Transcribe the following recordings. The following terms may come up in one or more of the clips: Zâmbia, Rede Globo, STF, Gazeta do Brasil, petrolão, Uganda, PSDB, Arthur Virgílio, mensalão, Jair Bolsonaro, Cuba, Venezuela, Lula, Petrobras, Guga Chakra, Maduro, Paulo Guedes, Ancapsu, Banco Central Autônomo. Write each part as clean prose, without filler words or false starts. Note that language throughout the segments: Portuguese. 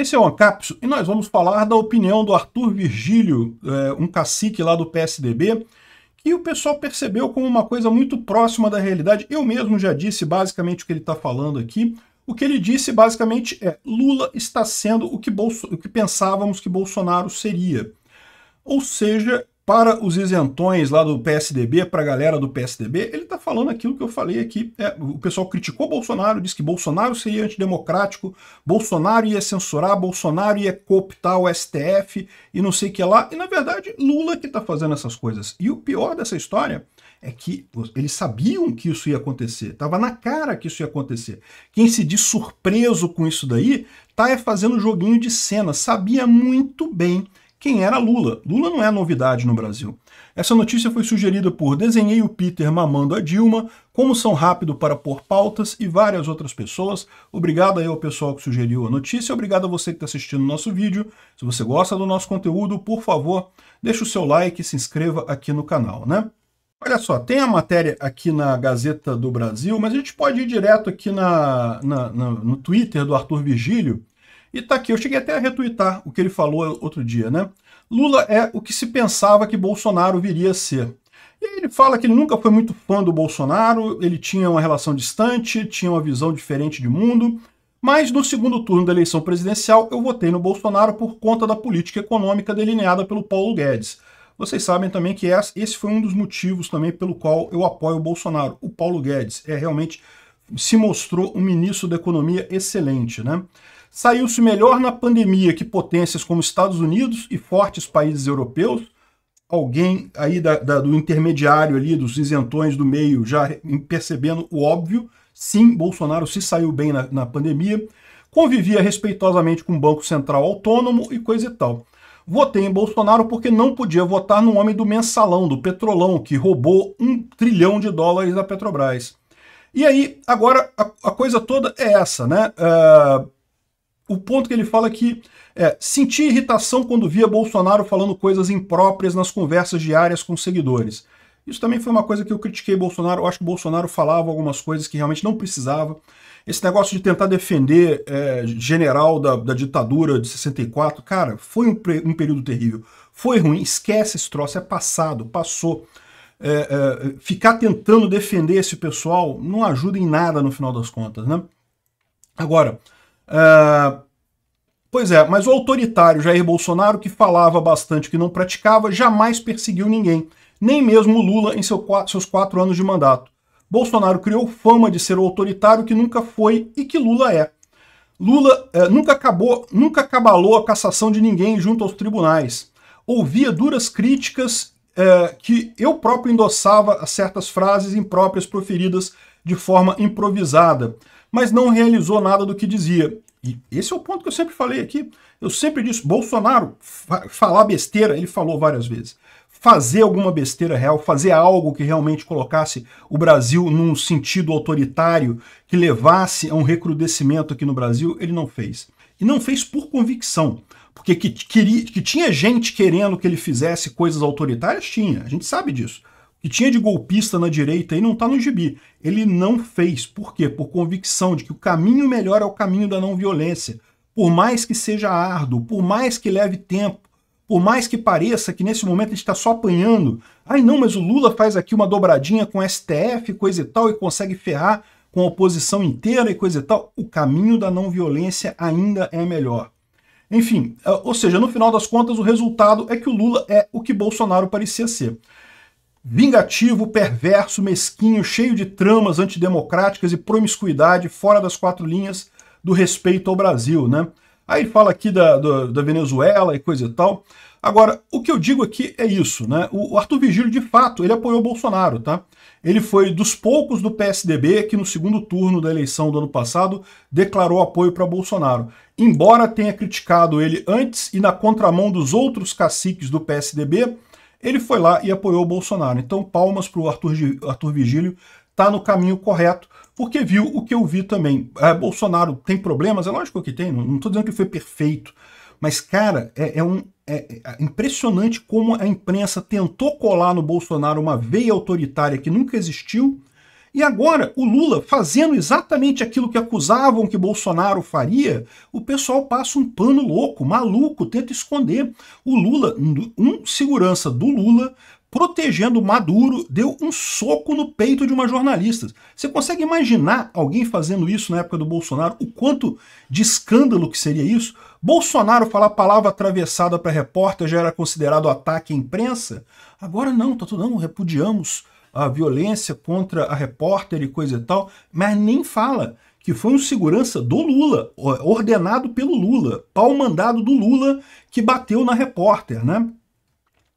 Esse é o Ancapsu e nós vamos falar da opinião do Arthur Virgílio, um cacique lá do PSDB, que o pessoal percebeu como uma coisa muito próxima da realidade. Eu mesmo já disse basicamente o que ele está falando aqui. O que ele disse basicamente é: Lula está sendo o que pensávamos que Bolsonaro seria. Ou seja, para os isentões lá do PSDB, para a galera do PSDB, ele está falando aquilo que eu falei aqui. O pessoal criticou Bolsonaro, disse que Bolsonaro seria antidemocrático, Bolsonaro ia censurar, Bolsonaro ia cooptar o STF e não sei o que lá. E, na verdade, Lula que está fazendo essas coisas. E o pior dessa história é que eles sabiam que isso ia acontecer, estava na cara que isso ia acontecer. Quem se diz surpreso com isso daí está fazendo joguinho de cena, sabia muito bem quem era Lula. Lula não é novidade no Brasil. Essa notícia foi sugerida por Desenhei o Peter Mamando a Dilma, Como São Rápido para Pôr Pautas e várias outras pessoas. Obrigado aí ao pessoal que sugeriu a notícia, obrigado a você que está assistindo o nosso vídeo. Se você gosta do nosso conteúdo, por favor, deixa o seu like e se inscreva aqui no canal, né? Olha só, tem a matéria aqui na Gazeta do Brasil, mas a gente pode ir direto aqui no Twitter do Arthur Virgílio. E tá aqui, eu cheguei até a retweetar o que ele falou outro dia, né? Lula é o que se pensava que Bolsonaro viria a ser. E aí ele fala que ele nunca foi muito fã do Bolsonaro, ele tinha uma relação distante, tinha uma visão diferente de mundo, mas no segundo turno da eleição presidencial eu votei no Bolsonaro por conta da política econômica delineada pelo Paulo Guedes. Vocês sabem também que esse foi um dos motivos também pelo qual eu apoio o Bolsonaro. O Paulo Guedes realmente se mostrou um ministro da economia excelente, né? Saiu-se melhor na pandemia que potências como Estados Unidos e fortes países europeus. Alguém aí do intermediário ali, dos isentões do meio, já percebendo o óbvio. Sim, Bolsonaro se saiu bem na pandemia. Convivia respeitosamente com o Banco Central Autônomo e coisa e tal. Votei em Bolsonaro porque não podia votar no homem do mensalão, do petrolão, que roubou $1 trilhão da Petrobras. E aí, agora, a coisa toda é essa, né? O ponto que ele fala aqui é: senti irritação quando via Bolsonaro falando coisas impróprias nas conversas diárias com seguidores. Isso também foi uma coisa que eu critiquei Bolsonaro. Eu acho que Bolsonaro falava algumas coisas que realmente não precisava. Esse negócio de tentar defender general da ditadura de 64, cara, foi um período terrível. Foi ruim, esquece esse troço, é passado, passou. Ficar tentando defender esse pessoal não ajuda em nada no final das contas, né? Agora... pois é, mas o autoritário Jair Bolsonaro, que falava bastante que não praticava, jamais perseguiu ninguém, nem mesmo Lula em seus 4 anos de mandato. Bolsonaro criou fama de ser o autoritário que nunca foi e que Lula é. Lula nunca acabalou a cassação de ninguém junto aos tribunais. Ouvia duras críticas que eu próprio endossava a certas frases impróprias proferidas de forma improvisada, mas não realizou nada do que dizia. E esse é o ponto que eu sempre falei aqui. Eu sempre disse, Bolsonaro, falar besteira, ele falou várias vezes. Fazer alguma besteira real, fazer algo que realmente colocasse o Brasil num sentido autoritário, que levasse a um recrudescimento aqui no Brasil, ele não fez. E não fez por convicção, porque que tinha gente querendo que ele fizesse coisas autoritárias, tinha, a gente sabe disso. Que tinha de golpista na direita e não está no gibi. Ele não fez. Por quê? Por convicção de que o caminho melhor é o caminho da não violência. Por mais que seja árduo, por mais que leve tempo, por mais que pareça que nesse momento a gente está só apanhando. Ai não, mas o Lula faz aqui uma dobradinha com o STF, coisa e tal, e consegue ferrar com a oposição inteira e coisa e tal. O caminho da não violência ainda é melhor. Enfim, ou seja, no final das contas o resultado é que o Lula é o que Bolsonaro parecia ser. Vingativo, perverso, mesquinho, cheio de tramas antidemocráticas e promiscuidade fora das 4 linhas do respeito ao Brasil, né? Aí fala aqui da Venezuela e coisa e tal. Agora, o que eu digo aqui é isso, né? O Arthur Virgílio, de fato, ele apoiou Bolsonaro, tá? Ele foi dos poucos do PSDB que no segundo turno da eleição do ano passado declarou apoio para Bolsonaro. Embora tenha criticado ele antes e na contramão dos outros caciques do PSDB, ele foi lá e apoiou o Bolsonaro. Então, palmas para o Arthur Virgílio, tá no caminho correto, porque viu o que eu vi também. Bolsonaro tem problemas, é lógico que tem, não estou dizendo que foi perfeito, mas, cara, é impressionante como a imprensa tentou colar no Bolsonaro uma veia autoritária que nunca existiu E agora, o Lula, fazendo exatamente aquilo que acusavam que Bolsonaro faria, o pessoal passa um pano louco, maluco, tenta esconder. O Lula, um segurança do Lula, protegendo Maduro, deu um soco no peito de uma jornalista. Você consegue imaginar alguém fazendo isso na época do Bolsonaro? O quanto de escândalo que seria isso? Bolsonaro falar palavra atravessada para repórter já era considerado ataque à imprensa? Agora não, tá tudo não, repudiamos a violência contra a repórter e coisa e tal, mas nem fala que foi um segurança do Lula, ordenado pelo Lula, pau mandado do Lula, que bateu na repórter, né?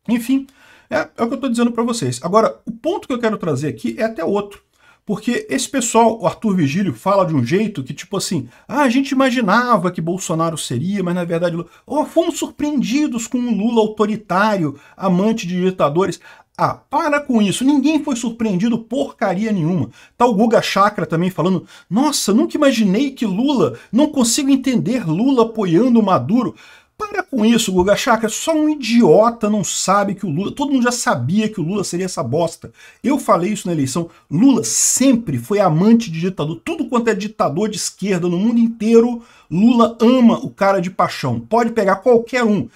Enfim, é o que eu tô dizendo para vocês. Agora, o ponto que eu quero trazer aqui é até outro, porque esse pessoal, o Arthur Virgílio, fala de um jeito que, tipo assim, a gente imaginava que Bolsonaro seria, mas na verdade Lula... fomos surpreendidos com um Lula autoritário, amante de ditadores... Ah, para com isso, ninguém foi surpreendido porcaria nenhuma. Tá o Guga Chakra também falando, nossa, nunca imaginei que Lula, não consigo entender Lula apoiando o Maduro. Para com isso, Guga Chakra, só um idiota não sabe que o Lula, todo mundo já sabia que o Lula seria essa bosta. Eu falei isso na eleição, Lula sempre foi amante de ditador, tudo quanto é ditador de esquerda no mundo inteiro, Lula ama o cara de paixão. Pode pegar qualquer um,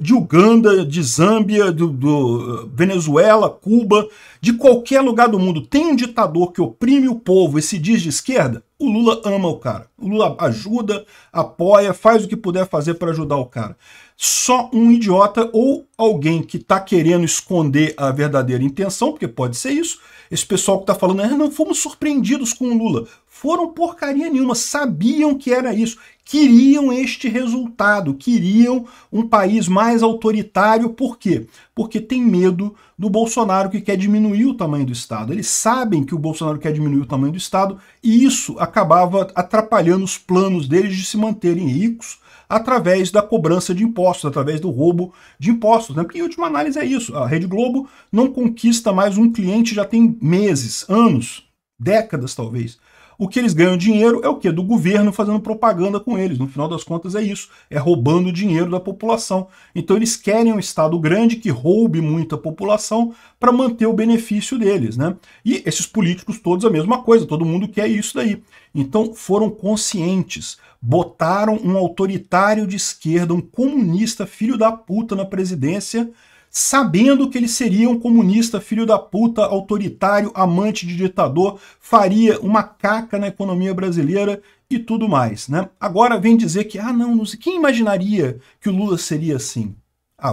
de Uganda, de Zâmbia, do Venezuela, Cuba, de qualquer lugar do mundo. Tem um ditador que oprime o povo e se diz de esquerda, o Lula ama o cara. O Lula ajuda, apoia, faz o que puder fazer para ajudar o cara. Só um idiota ou alguém que está querendo esconder a verdadeira intenção, porque pode ser isso, esse pessoal que está falando, não fomos surpreendidos com o Lula. Foram porcaria nenhuma, sabiam que era isso, queriam este resultado, queriam um país mais autoritário, por quê? Porque tem medo do Bolsonaro que quer diminuir o tamanho do Estado. Eles sabem que o Bolsonaro quer diminuir o tamanho do Estado e isso acabava atrapalhando os planos deles de se manterem ricos através da cobrança de impostos, através do roubo de impostos, né? Porque em última análise é isso, a Rede Globo não conquista mais um cliente já tem meses, anos, décadas talvez. O que eles ganham dinheiro é o quê? Do governo fazendo propaganda com eles. No final das contas é isso, é roubando o dinheiro da população. Então eles querem um Estado grande que roube muita população para manter o benefício deles, né? E esses políticos todos a mesma coisa, todo mundo quer isso daí. Então foram conscientes, botaram um autoritário de esquerda, um comunista filho da puta na presidência, sabendo que ele seria um comunista, filho da puta, autoritário, amante de ditador, faria uma caca na economia brasileira e tudo mais, né? Agora vem dizer que, não sei, quem imaginaria que o Lula seria assim?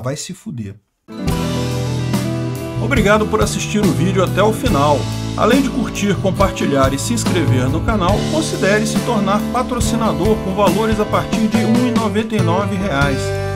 Vai se fuder. Obrigado por assistir o vídeo até o final. Além de curtir, compartilhar e se inscrever no canal, considere se tornar patrocinador com valores a partir de R$ 1,99.